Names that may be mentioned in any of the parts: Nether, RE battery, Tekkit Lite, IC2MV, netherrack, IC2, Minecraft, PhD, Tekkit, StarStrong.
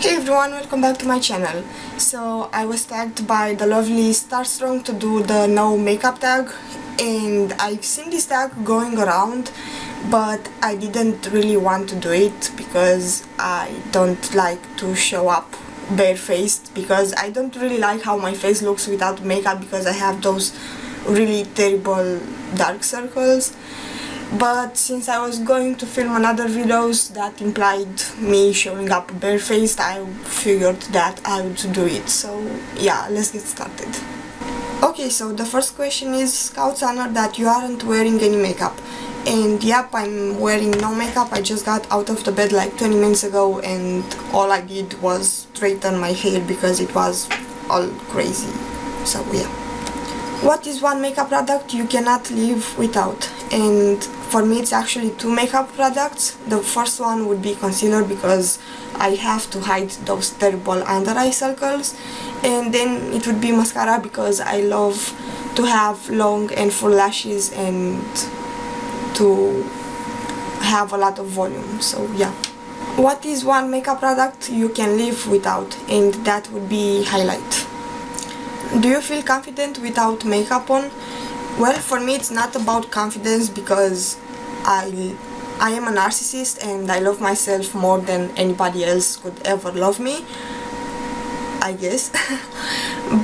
Hey everyone, welcome back to my channel. So I was tagged by the lovely StarStrong to do the no makeup tag, and I've seen this tag going around, but I didn't really want to do it because I don't like to show up barefaced, because I don't really like how my face looks without makeup because I have those really terrible dark circles. But since I was going to film another videos that implied me showing up barefaced, I figured that I would do it. So yeah, let's get started. Okay, so the first question is, Scouts honored that you aren't wearing any makeup. And yep, I'm wearing no makeup. I just got out of the bed like 20 minutes ago and all I did was straighten my hair because it was all crazy. So yeah. What is one makeup product you cannot live without? And for me it's actually two makeup products. The first one would be concealer, because I have to hide those terrible under eye circles, and then it would be mascara, because I love to have long and full lashes and to have a lot of volume. So yeah. What is one makeup product you can live without? And that would be highlight. Do you feel confident without makeup on? Well, for me it's not about confidence, because I am a narcissist and I love myself more than anybody else could ever love me, I guess.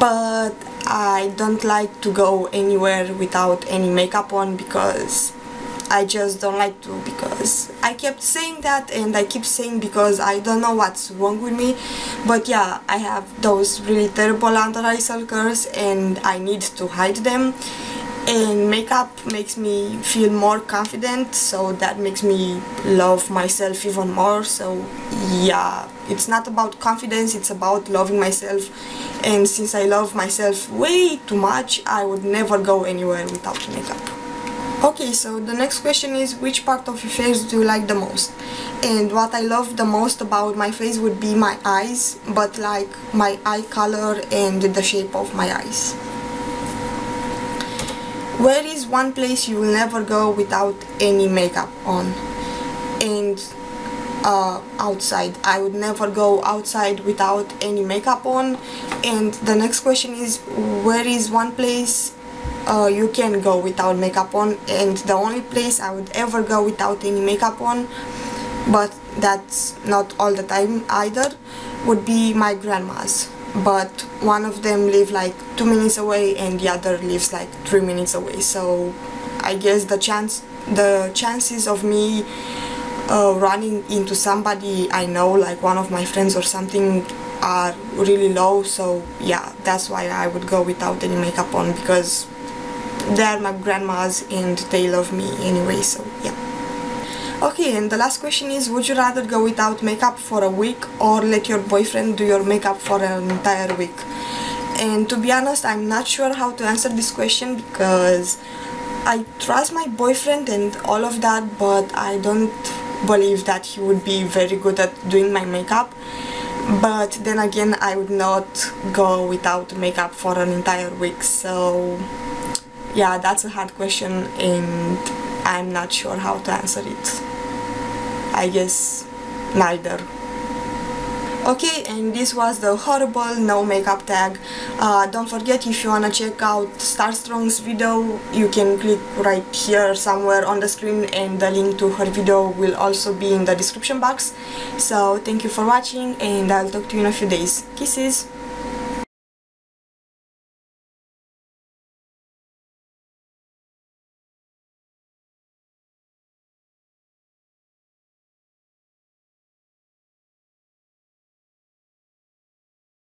But I don't like to go anywhere without any makeup on, because I just don't like to, because I kept saying that and I keep saying, because I don't know what's wrong with me, but yeah, I have those really terrible under eye circles and I need to hide them, and makeup makes me feel more confident, so that makes me love myself even more. So yeah, it's not about confidence, it's about loving myself, and since I love myself way too much, I would never go anywhere without makeup. Okay, so the next question is, which part of your face do you like the most? And what I love the most about my face would be my eyes, but like my eye color and the shape of my eyes. Where is one place you will never go without any makeup on? And outside. I would never go outside without any makeup on. And the next question is, where is one place you can go without makeup on? And the only place I would ever go without any makeup on, but that's not all the time either, would be my grandma's, but one of them lives like 2 minutes away and the other lives like 3 minutes away, so I guess the chances of me running into somebody I know, like one of my friends or something, are really low. So yeah, that's why I would go without any makeup on, because they're my grandmas and they love me anyway, so yeah. Okay, and the last question is, would you rather go without makeup for a week or let your boyfriend do your makeup for an entire week? And to be honest, I'm not sure how to answer this question, because I trust my boyfriend and all of that, but I don't believe that he would be very good at doing my makeup. But then again, I would not go without makeup for an entire week, so yeah, that's a hard question and I'm not sure how to answer it. I guess neither. Okay, and this was the horrible no makeup tag. Don't forget, if you wanna check out StarStrong's video, you can click right here somewhere on the screen, and the link to her video will also be in the description box. So thank you for watching, and I'll talk to you in a few days. Kisses!